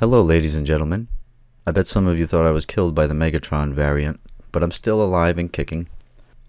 Hello ladies and gentlemen. I bet some of you thought I was killed by the Megatron variant, but I'm still alive and kicking.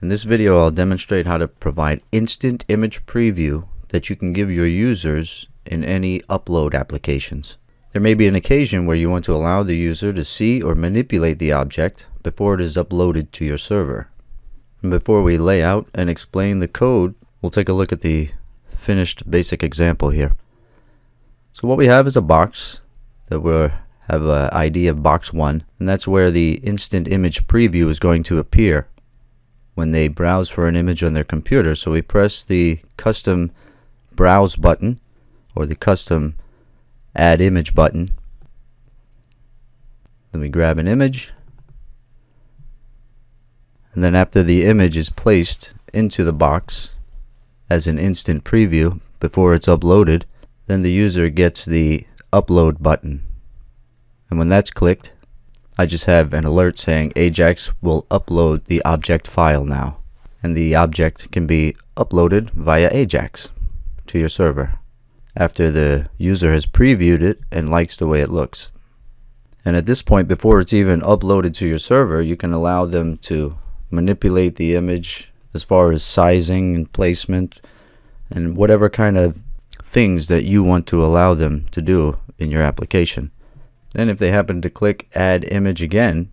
In this video I'll demonstrate how to provide instant image preview that you can give your users in any upload applications. There may be an occasion where you want to allow the user to see or manipulate the object before it is uploaded to your server. And before we lay out and explain the code, we'll take a look at the finished basic example here. So what we have is a box that we have an ID of box 1, and that's where the instant image preview is going to appear when they browse for an image on their computer. So we press the custom browse button or the custom add image button. Then we grab an image, and then after the image is placed into the box as an instant preview before it's uploaded, then the user gets the upload button, and when that's clicked I just have an alert saying Ajax will upload the object file now, and the object can be uploaded via Ajax to your server after the user has previewed it and likes the way it looks. And at this point, before it's even uploaded to your server, you can allow them to manipulate the image as far as sizing and placement and whatever kind of things that you want to allow them to do in your application. Then if they happen to click add image again,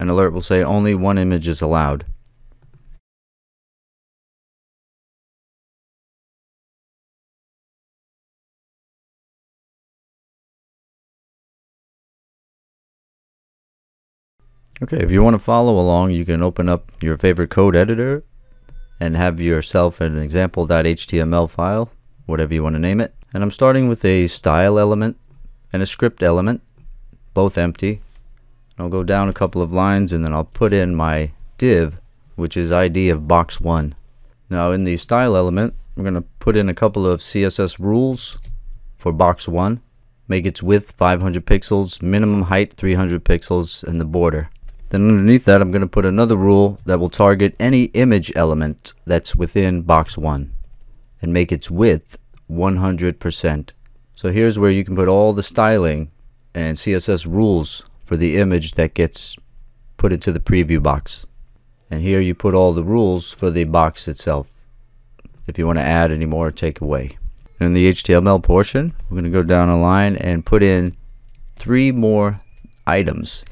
an alert will say only one image is allowed. Okay, if you want to follow along, you can open up your favorite code editor and have yourself an example.html file, whatever you want to name it. And I'm starting with a style element and a script element, both empty. I'll go down a couple of lines and then I'll put in my div, which is ID of box 1. Now in the style element, I'm going to put in a couple of CSS rules for box 1. Make its width 500 pixels, minimum height 300 pixels, and the border. Then underneath that I'm going to put another rule that will target any image element that's within box 1 and make its width 100%. So here's where you can put all the styling and CSS rules for the image that gets put into the preview box. And here you put all the rules for the box itself if you want to add any more or take away. In the HTML portion, we're going to go down a line and put in 3 more items.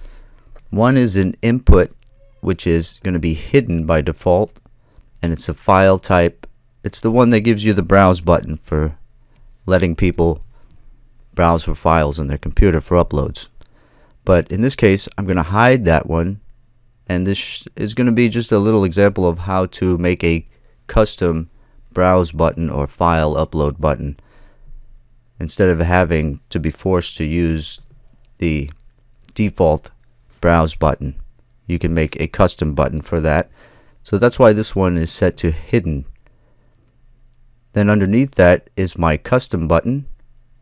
One is an input, which is going to be hidden by default, and it's a file type. It's the one that gives you the browse button for letting people browse for files on their computer for uploads. But in this case, I'm going to hide that one, and this is going to be just a little example of how to make a custom browse button or file upload button instead of having to be forced to use the default browse button. You can make a custom button for that. So that's why this one is set to hidden. Then underneath that is my custom button,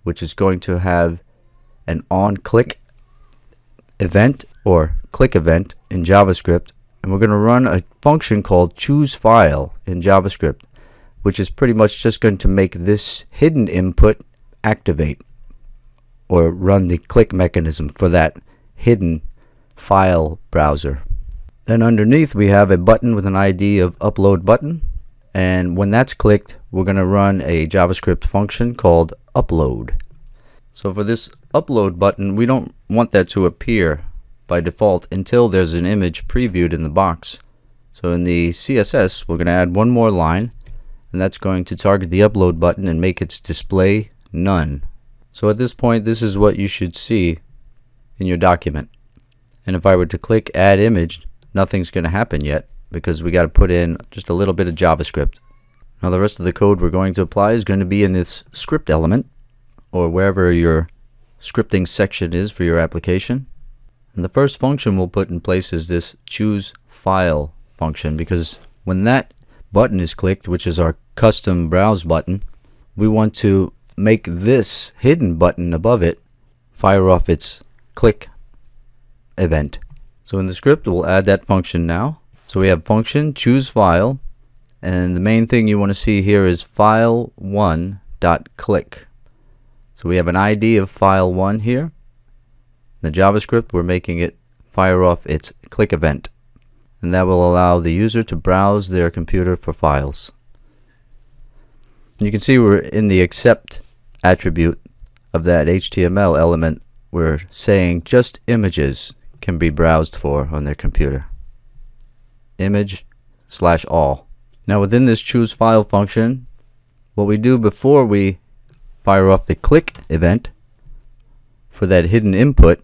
which is going to have an on-click event or click event in JavaScript, and we're going to run a function called chooseFile in JavaScript, which is pretty much just going to make this hidden input activate or run the click mechanism for that hidden file browser. Then underneath we have a button with an ID of upload button, and when that's clicked we're going to run a JavaScript function called upload. So for this upload button, we don't want that to appear by default until there's an image previewed in the box. So in the CSS we're going to add one more line, and that's going to target the upload button and make its display none. So at this point, this is what you should see in your document. And if I were to click add image, nothing's going to happen yet because we got to put in just a little bit of JavaScript. Now the rest of the code we're going to apply is going to be in this script element or wherever your scripting section is for your application. And the first function we'll put in place is this chooseFile function, because when that button is clicked, which is our custom browse button, we want to make this hidden button above it fire off its click event. So in the script we'll add that function now. So we have function chooseFile, and the main thing you want to see here is file1.click. So we have an ID of file1 here, In the JavaScript, we're making it fire off its click event, and that will allow the user to browse their computer for files. You can see we're in the accept attribute of that HTML element. We're saying just images can be browsed for on their computer. Image/all. Now within this choose file function, what we do before we fire off the click event for that hidden input,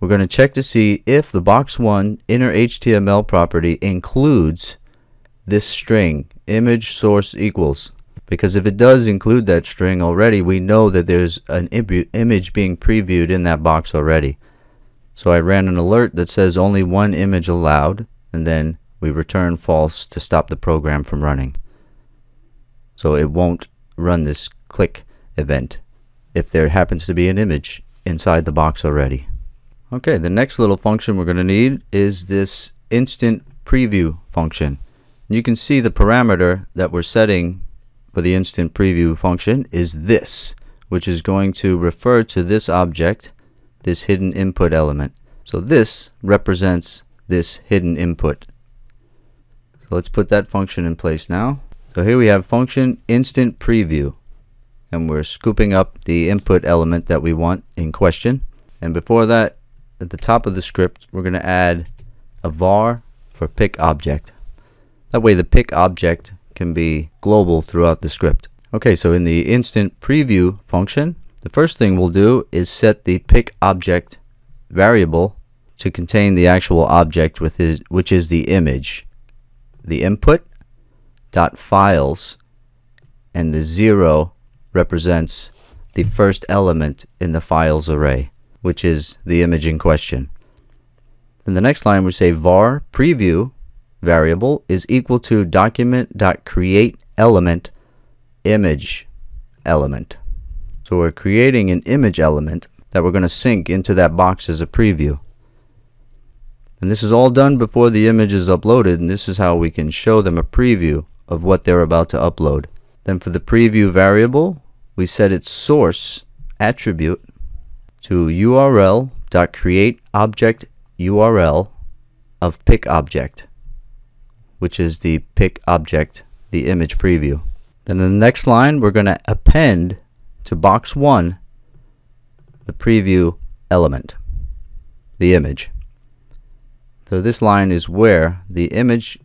we're going to check to see if the box1 inner HTML property includes this string image source=, because if it does include that string already, we know that there's an image being previewed in that box already. So I ran an alert that says only one image allowed, and then we return false to stop the program from running. So it won't run this click event if there happens to be an image inside the box already. Okay, the next little function we're going to need is this instant preview function. You can see the parameter that we're setting for the instant preview function is this, which is going to refer to this object, this hidden input element. So this represents this hidden input. So let's put that function in place now. So here we have function instant preview, and we're scooping up the input element that we want in question. And before that, at the top of the script, we're going to add a var for pick object. That way the pick object can be global throughout the script. Okay, so in the instant preview function, the first thing we'll do is set the pick object variable to contain the actual object, which is the image. The input.files, and the 0 represents the first element in the files array, which is the image in question. In the next line we say var preview variable is equal to document.createElement image element. So we're creating an image element that we're going to sync into that box as a preview. And this is all done before the image is uploaded, and this is how we can show them a preview of what they're about to upload. Then for the preview variable, we set its source attribute to URL.createObjectURL of pick object, which is the pick object, the image preview. Then in the next line, we're going to append to box1 the preview element, the image. So this line is where the image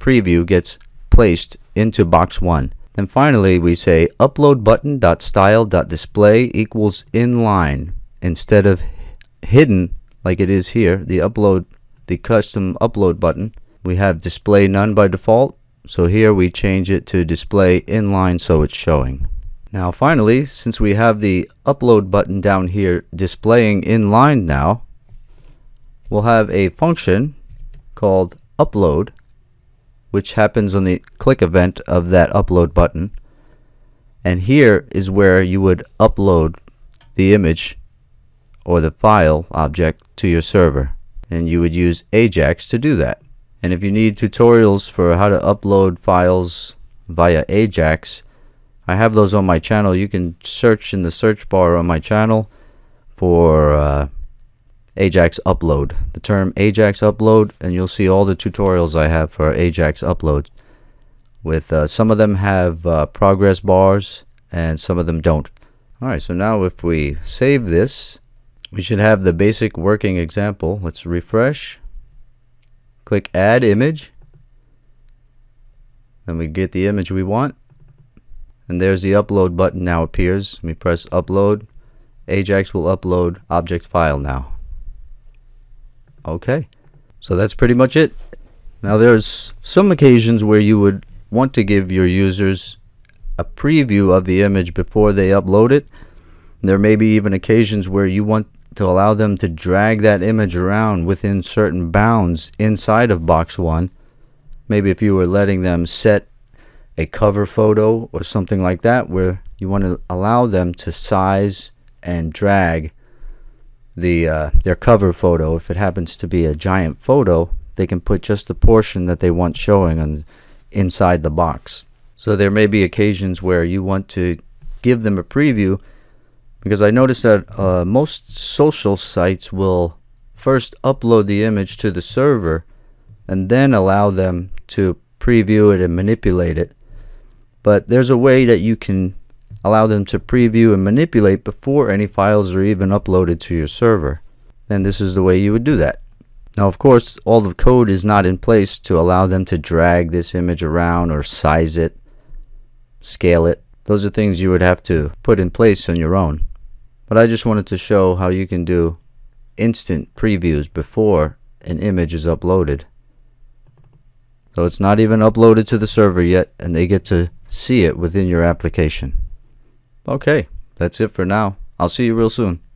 preview gets placed into box1. Then finally we say upload button.style.display equals inline instead of hidden like it is here. The custom upload button, we have display none by default, so here we change it to display inline so it's showing. Now finally, since we have the upload button down here displaying inline now, we'll have a function called upload, which happens on the click event of that upload button, and here is where you would upload the image or the file object to your server, and you would use AJAX to do that. And if you need tutorials for how to upload files via AJAX, I have those on my channel. You can search in the search bar on my channel for AJAX upload, the term AJAX upload, and you'll see all the tutorials I have for AJAX upload. With some of them have progress bars and some of them don't. Alright, so now if we save this, we should have the basic working example. Let's refresh. Click add image, and we get the image we want, and there's the upload button now appears. We press upload. AJAX will upload object file now. Okay, so that's pretty much it. Now there's some occasions where you would want to give your users a preview of the image before they upload it. There may be even occasions where you want to allow them to drag that image around within certain bounds inside of box1. Maybe if you were letting them set a cover photo or something like that, where you want to allow them to size and drag their cover photo. If it happens to be a giant photo, they can put just the portion that they want showing on inside the box. So there may be occasions where you want to give them a preview because I noticed that most social sites will first upload the image to the server and then allow them to preview it and manipulate it. But there's a way that you can allow them to preview and manipulate before any files are even uploaded to your server. And this is the way you would do that. Now, of course, all the code is not in place to allow them to drag this image around or size it, scale it. Those are things you would have to put in place on your own. But I just wanted to show how you can do instant previews before an image is uploaded. So it's not even uploaded to the server yet, and they get to see it within your application. Okay, that's it for now. I'll see you real soon.